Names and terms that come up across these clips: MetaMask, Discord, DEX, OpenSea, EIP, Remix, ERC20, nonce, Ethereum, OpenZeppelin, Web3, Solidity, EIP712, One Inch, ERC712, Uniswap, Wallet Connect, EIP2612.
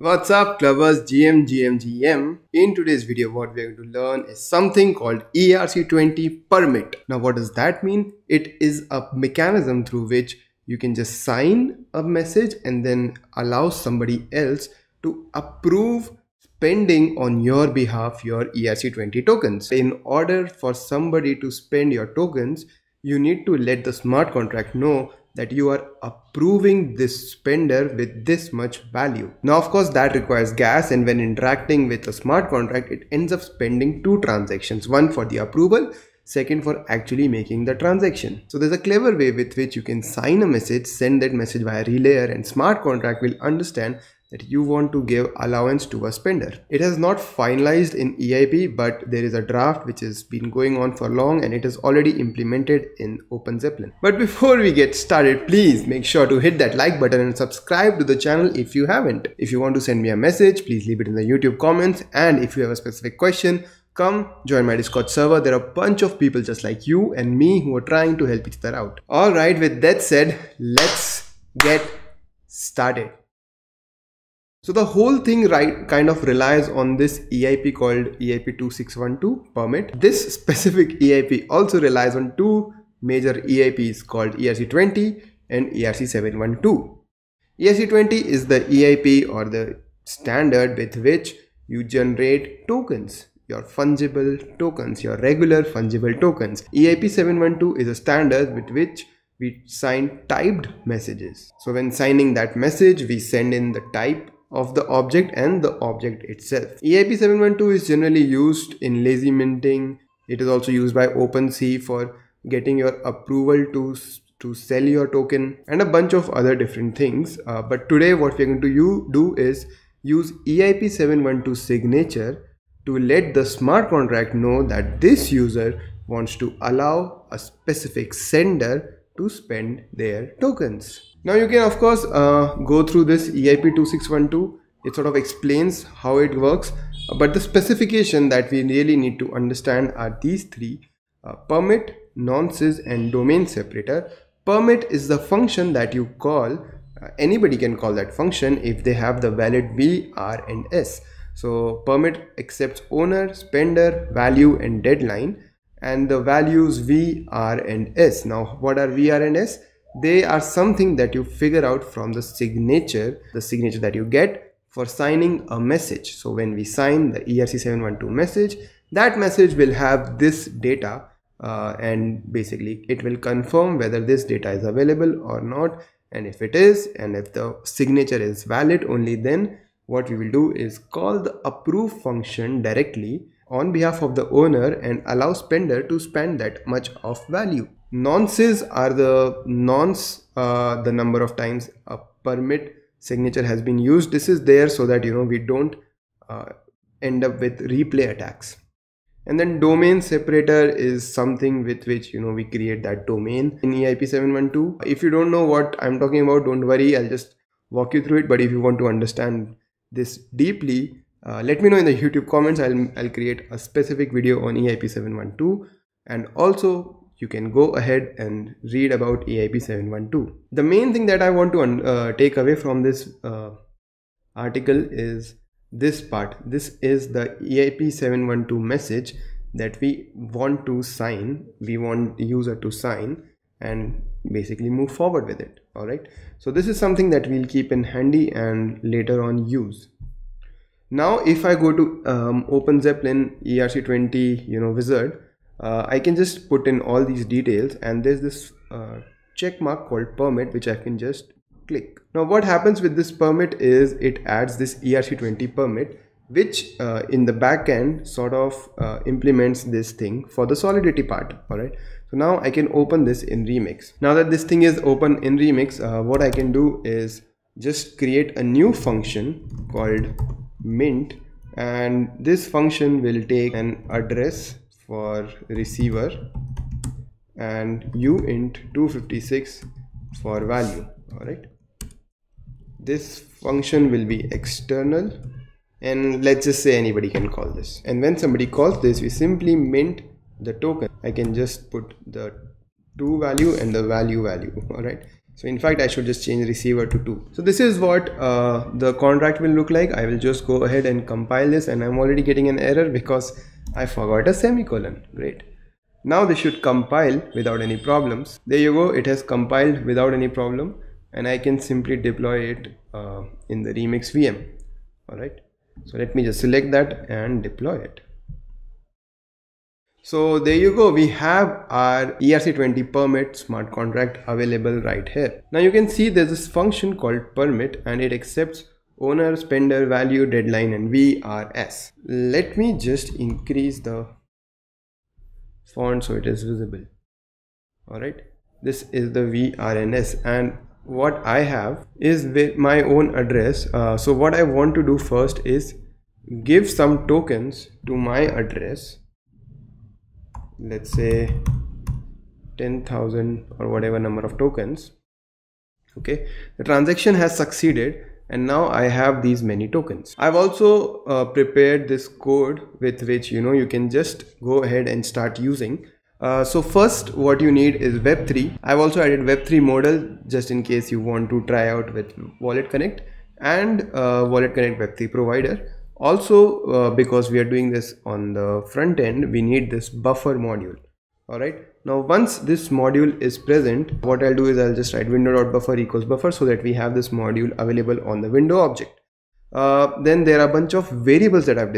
What's up clubbers, GM. In today's video, what we are going to learn is something called ERC20 permit. Now what does that mean? It is a mechanism through which you can just sign a message and then allow somebody else to approve spending on your behalf your ERC20 tokens. In order for somebody to spend your tokens, you need to let the smart contract know that you are approving this spender with this much value. Now, of course, that requires gas, and when interacting with a smart contract, it ends up spending two transactions, one for the approval, second for actually making the transaction. So there's a clever way with which you can sign a message, send that message via relayer, and smart contract will understand that you want to give allowance to a spender. It has not finalized in EIP, but there is a draft which has been going on for long and it is already implemented in OpenZeppelin. But before we get started, please make sure to hit that like button and subscribe to the channel if you haven't. If you want to send me a message, please leave it in the YouTube comments, and if you have a specific question, come join my Discord server. There are a bunch of people just like you and me who are trying to help each other out. Alright, with that said, let's get started. So the whole thing kind of relies on this EIP called EIP2612 permit. This specific EIP also relies on two major EIPs called ERC20 and ERC712. ERC20 is the EIP or the standard with which you generate tokens, your fungible tokens, your regular fungible tokens. EIP712 is a standard with which we sign typed messages. So when signing that message, we send in the type of the object and the object itself. EIP712 is generally used in lazy minting. It is also used by OpenSea for getting your approval to sell your token and a bunch of other different things. But today what we're going to do is use EIP712 signature to let the smart contract know that this user wants to allow a specific sender to spend their tokens. Now you can of course go through this EIP2612, it sort of explains how it works, but the specification that we really need to understand are these three: permit, nonces and domain separator. Permit is the function that you call, anybody can call that function if they have the valid V, R and S. So permit accepts owner, spender, value and deadline, and the values V, R and S. Now what are V, R and S? They are something that you figure out from the signature that you get for signing a message. So when we sign the ERC712 message, that message will have this data and basically it will confirm whether this data is available or not. And if it is, and if the signature is valid, only then what we will do is call the approve function directly on behalf of the owner and allow spender to spend that much of value. Nonces are the nonce, the number of times a permit signature has been used. This is there so that, you know, we don't end up with replay attacks. And then domain separator is something with which, you know, we create that domain in EIP712. If you don't know what I'm talking about, don't worry, I'll just walk you through it. But if you want to understand this deeply, let me know in the YouTube comments. I'll create a specific video on EIP712, and also you can go ahead and read about EIP712. The main thing that I want to take away from this article is this part. This is the EIP712 message that we want to sign. We want the user to sign and basically move forward with it. All right. So this is something that we'll keep in handy and later on use. Now, if I go to OpenZeppelin ERC20, wizard, I can just put in all these details, and there's this check mark called permit which I can just click. Now what happens with this permit is it adds this ERC20 permit which in the back end sort of implements this thing for the solidity part. Alright, so now I can open this in Remix. Now that this thing is open in Remix, what I can do is just create a new function called mint, and this function will take an address for receiver and uint 256 for value. All right, this function will be external, and let's just say anybody can call this, and when somebody calls this, we simply mint the token. I can just put the to value and the value. All right, So in fact, I should just change receiver to 2. So this is what the contract will look like. I will just go ahead and compile this, and I'm already getting an error because I forgot a semicolon. Great. Now this should compile without any problems. There you go. It has compiled without any problem, and I can simply deploy it in the Remix VM. All right. So let me just select that and deploy it. So there you go, we have our ERC20 permit smart contract available right here. Now you can see there's this function called permit, and it accepts owner, spender, value, deadline, and VRS. Let me just increase the font so it is visible. All right, this is the VRNS, and what I have is with my own address. So what I want to do first is give some tokens to my address. Let's say 10,000 or whatever number of tokens. Okay, the transaction has succeeded, and now I have these many tokens. I've also prepared this code with which, you know, you can just go ahead and start using. So first what you need is Web3. I've also added Web3 model just in case you want to try out with Wallet Connect and Wallet Connect Web3 provider. Also, because we are doing this on the front end, we need this buffer module. All right. Now, once this module is present, what I'll do is I'll just write window.buffer equals buffer so that we have this module available on the window object. Then there are a bunch of variables that I've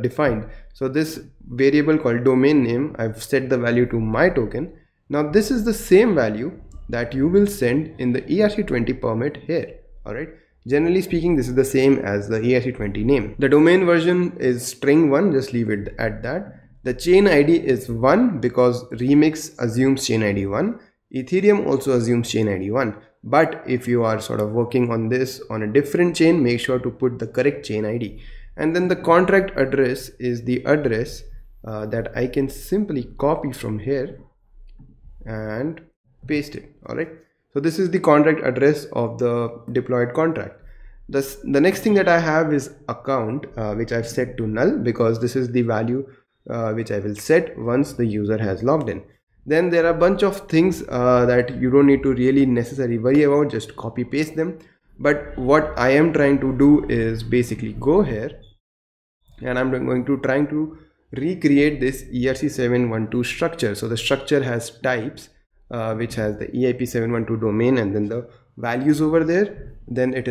defined. So this variable called domain name, I've set the value to my token. Now, this is the same value that you will send in the ERC20 permit here. All right. Generally speaking, this is the same as the ERC20 name. The domain version is string 1, just leave it at that. The chain ID is 1 because Remix assumes chain ID 1. Ethereum also assumes chain ID 1. But if you are sort of working on this on a different chain, make sure to put the correct chain ID. And then the contract address is the address that I can simply copy from here and paste it. All right. So this is the contract address of the deployed contract. The next thing that I have is account, which I've set to null because this is the value which I will set once the user has logged in. Then there are a bunch of things that you don't need to really necessarily worry about, just copy paste them. But what I am trying to do is basically go here, and I'm going to recreate this ERC712 structure. So the structure has types, which has the EIP712 domain and then the values over there. Then it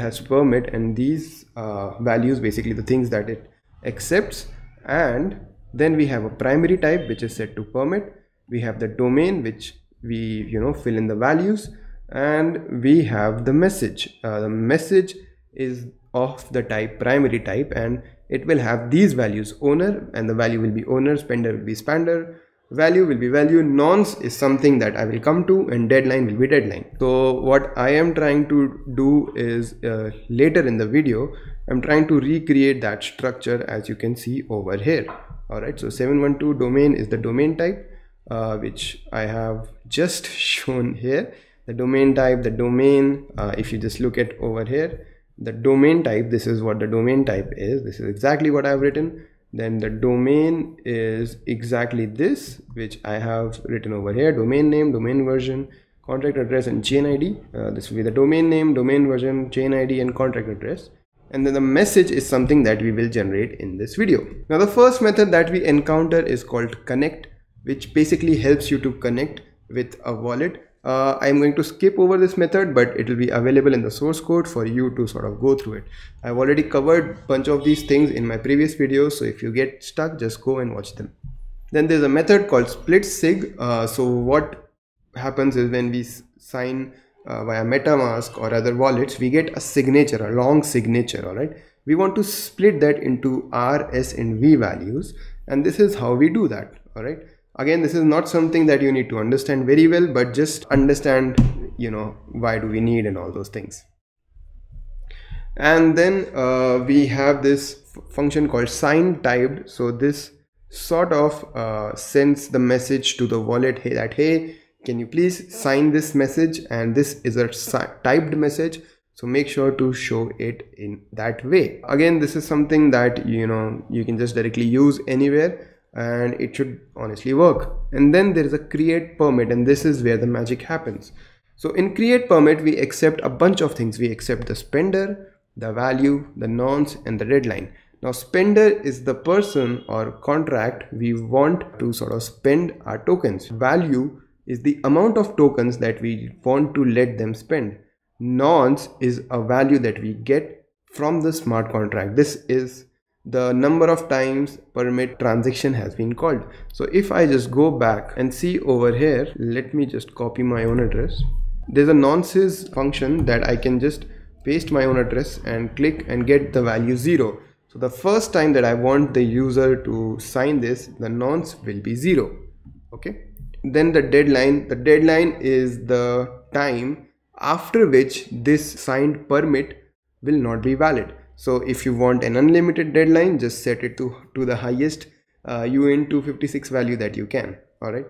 has permit, and these values, basically the things that it accepts. And then we have a primary type which is set to permit. We have the domain, which we, you know, fill in the values, and we have the message. The message is of the type primary type, and it will have these values: owner, and the value will be owner, spender will be spender, value will be value, nonce is something that I will come to, and deadline will be deadline. So what I am trying to do is later in the video, I'm trying to recreate that structure as you can see over here. All right. So 712 domain is the domain type, which I have just shown here. The domain type, the domain, if you just look at over here, the domain type, this is what the domain type is. This is exactly what I've written. Then the domain is exactly this, which I have written over here: domain name, domain version, contract address, and chain ID. This will be the domain name, domain version, chain ID, and contract address. And then the message is something that we will generate in this video. Now, the first method that we encounter is called connect, which basically helps you to connect with a wallet. I'm going to skip over this method, but it will be available in the source code for you to sort of go through it. I've already covered a bunch of these things in my previous videos, so if you get stuck, just go and watch them. Then there's a method called split sig. So what happens is when we sign via MetaMask or other wallets, we get a signature, a long signature. All right, we want to split that into R, S, and V values, and this is how we do that. All right. Again, this is not something that you need to understand very well, but just understand, you know, why do we need and all those things. And then we have this function called sign typed. So this sort of sends the message to the wallet, hey, that, hey, can you please sign this message? And this is a typed message. So make sure to show it in that way. Again, this is something that, you know, you can just directly use anywhere, and it should honestly work. And then there is a create permit, and this is where the magic happens. So in create permit, we accept a bunch of things. We accept the spender, the value, the nonce, and the deadline. Now spender is the person or contract we want to sort of spend our tokens. Value is the amount of tokens that we want to let them spend. Nonce is a value that we get from the smart contract. This is the number of times permit transaction has been called. So if I just go back and see over here, let me just copy my own address. There's a nonces function that I can just paste my own address and click and get the value 0. So the first time that I want the user to sign this, the nonce will be 0. Okay. Then the deadline is the time after which this signed permit will not be valid. So if you want an unlimited deadline, just set it to the highest UN256 value that you can. All right.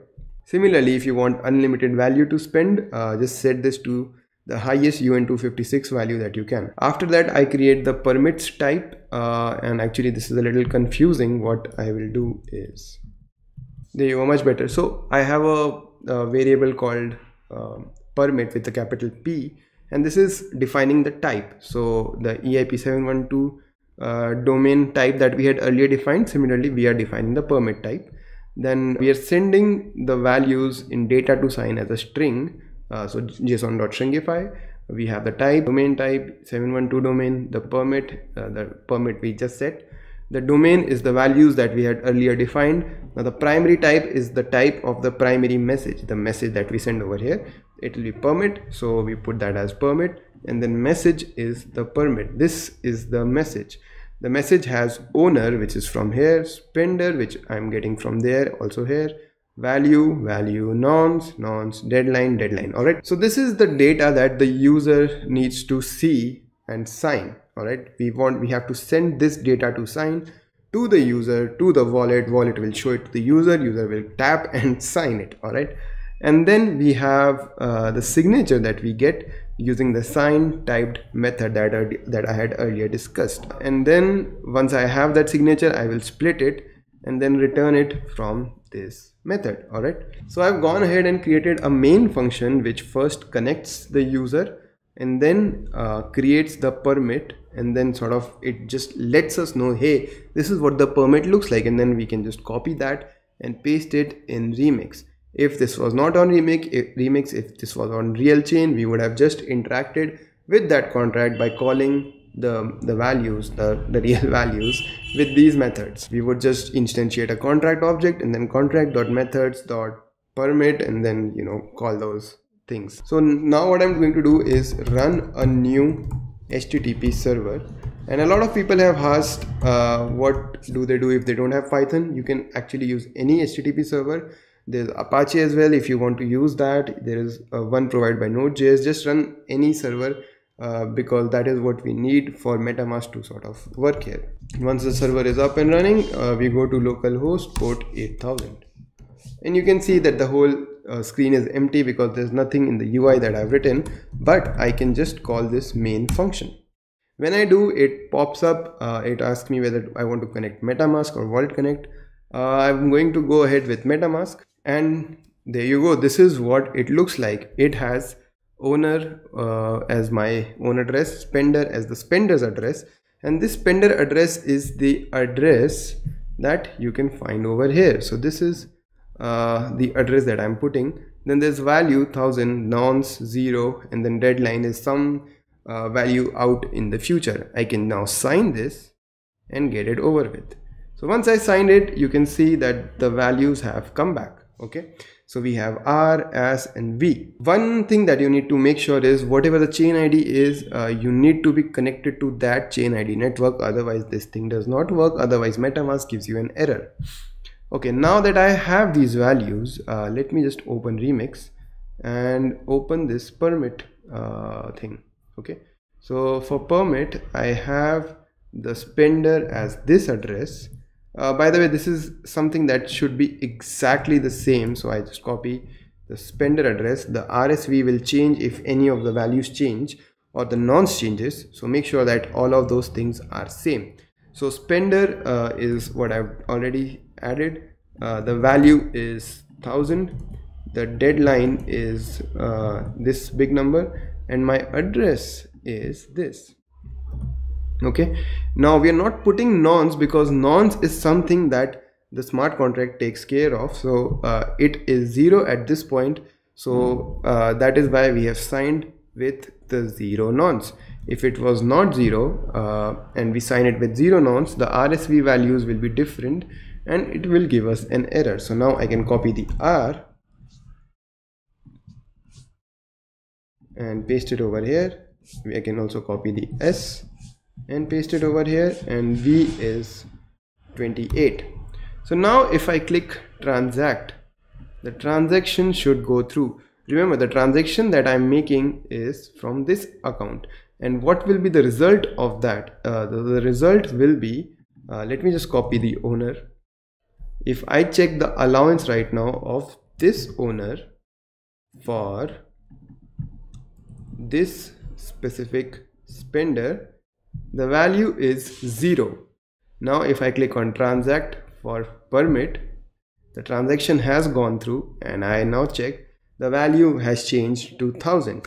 Similarly, if you want unlimited value to spend, just set this to the highest UN256 value that you can. After that, I create the permits type. And actually, this is a little confusing. What I will do is, there you go, much better. So I have a variable called permit with a capital P. And this is defining the type. So the EIP712 domain type that we had earlier defined, similarly we are defining the permit type. Then we are sending the values in data to sign as a string, so json.stringify. We have the type, domain type, 712 domain, the permit we just set. The domain is the values that we had earlier defined. Now the primary type is the type of the primary message, the message that we send over here. It will be permit, so we put that as permit, and then message is the permit. This is the message. The message has owner, which is from here, spender, which I'm getting from there, also here, value, value, nonce, nonce, deadline, deadline. All right. So this is the data that the user needs to see and sign. All right, we have to send this data to sign to the user, to the wallet. Wallet will show it to the user. User will tap and sign it. All right, and then we have the signature that we get using the sign typed method that I had earlier discussed. And then once I have that signature, I will split it and then return it from this method. All right, so I've gone ahead and created a main function which first connects the user and then creates the permit, and then sort of it just lets us know, hey, this is what the permit looks like, and then we can just copy that and paste it in Remix. If this was not on Remix, if this was on real chain, we would have just interacted with that contract by calling the values, the real values with these methods. We would just instantiate a contract object and then contract.methods.permit and then, you know, call those things. So now what I'm going to do is run a new HTTP server, and a lot of people have asked what do they do if they don't have Python. You can actually use any HTTP server. There's Apache as well if you want to use that. There is one provided by Node.js. just run any server because that is what we need for MetaMask to sort of work here. Once the server is up and running, we go to localhost port 8000, and you can see that the whole screen is empty because there's nothing in the UI that I've written, but I can just call this main function. When I do, it pops up, it asks me whether I want to connect MetaMask or Wallet Connect. I'm going to go ahead with MetaMask, and there you go. This is what it looks like. It has owner as my own address, spender as the spender's address, and this spender address is the address that you can find over here. So this is the address that I'm putting. Then there's value 1000, nonce 0, and then deadline is some value out in the future. I can now sign this and get it over with. So once I signed it, you can see that the values have come back. Okay, so we have R, S, and V. One thing that you need to make sure is whatever the chain ID is, you need to be connected to that chain ID network. Otherwise this thing does not work. Otherwise MetaMask gives you an error. Okay, now that I have these values, let me just open Remix and open this permit thing. Okay, so for permit, I have the spender as this address. By the way, this is something that should be exactly the same. So I just copy the spender address. The RSV will change if any of the values change or the nonce changes. So make sure that all of those things are same. So spender is what I've already added. The value is 1000, the deadline is this big number and my address is this. Okay, now we are not putting nonce because nonce is something that the smart contract takes care of, so it is 0 at this point. So that is why we have signed with the 0 nonce. If it was not 0 and we sign it with 0 nonce, the RSV values will be different and it will give us an error. So now I can copy the R and paste it over here. I can also copy the S and paste it over here, and V is 28. So now if I click transact, the transaction should go through. Remember, the transaction that I'm making is from this account, and what will be the result of that? The result will be, let me just copy the owner. If I check the allowance right now of this owner for this specific spender, the value is 0. Now if I click on transact for permit, the transaction has gone through, and I now check, the value has changed to 1000.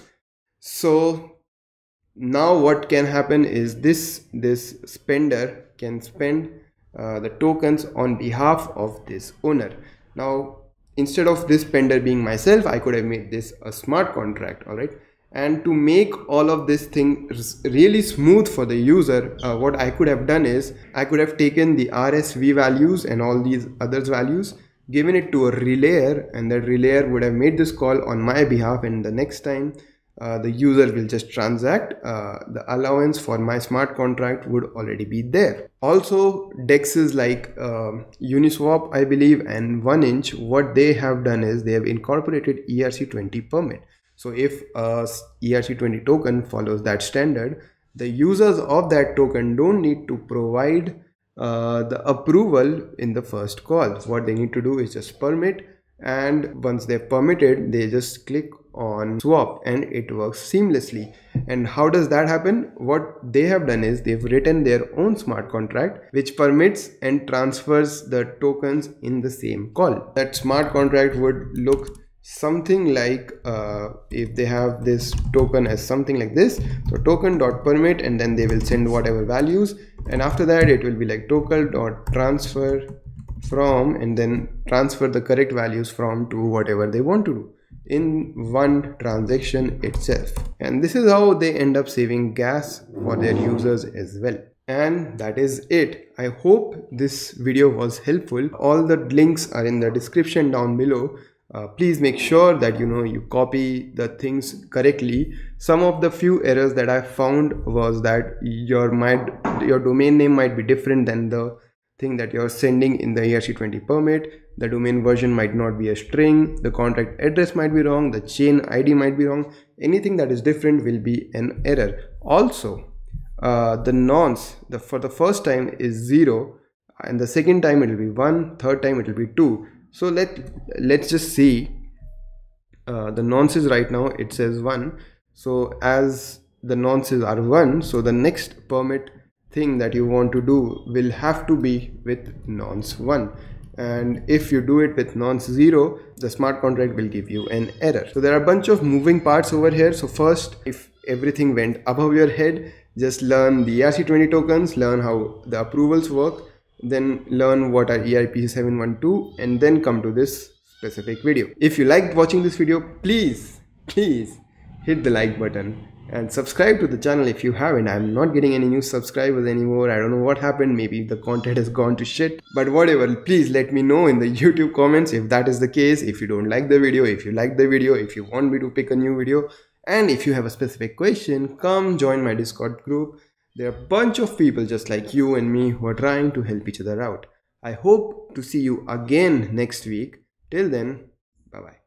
So now what can happen is this spender can spend the tokens on behalf of this owner. Now instead of this spender being myself, I could have made this a smart contract. All right, and to make all of this thing really smooth for the user, what I could have done is I could have taken the RSV values and all these others values, given it to a relayer, and that relayer would have made this call on my behalf, and the next time the user will just transact, the allowance for my smart contract would already be there. Also DEXs like Uniswap, I believe, and One Inch, what they have done is they have incorporated ERC20 permit. So if a ERC20 token follows that standard, the users of that token don't need to provide the approval in the first call. What they need to do is just permit, and once they're permitted, they just click on swap and it works seamlessly. And how does that happen? What they have done is they've written their own smart contract which permits and transfers the tokens in the same call. That smart contract would look something like, if they have this token as something like this, so token.permit, and then they will send whatever values, and after that it will be like token.transfer from, and then transfer the correct values from to whatever they want to do in one transaction itself. And this is how they end up saving gas for their users as well. And that is it. I hope this video was helpful. All the links are in the description down below. Please make sure that you copy the things correctly. Some of the few errors that I found was that your domain name might be different than the thing that you're sending in the ERC20 permit. The domain version might not be a string. The contract address might be wrong. The chain ID might be wrong. Anything that is different will be an error. Also, the nonce for the first time is 0, and the second time it will be 1, third time it will be 2. So let's just see, the nonces right now it says 1. So as the nonces are 1, so the next permit thing that you want to do will have to be with nonce 1, and if you do it with nonce 0, the smart contract will give you an error. So there are a bunch of moving parts over here. So first, if everything went above your head, just learn the ERC20 tokens, learn how the approvals work, then learn what are EIP712, and then come to this specific video. If you liked watching this video, please hit the like button and subscribe to the channel if you haven't. I'm not getting any new subscribers anymore. I don't know what happened. Maybe the content has gone to shit, but whatever. Please let me know in the YouTube comments if that is the case, if you don't like the video, if you like the video, if you want me to pick a new video, and if you have a specific question, come join my Discord group. There are a bunch of people just like you and me who are trying to help each other out. I hope to see you again next week. Till then, bye-bye.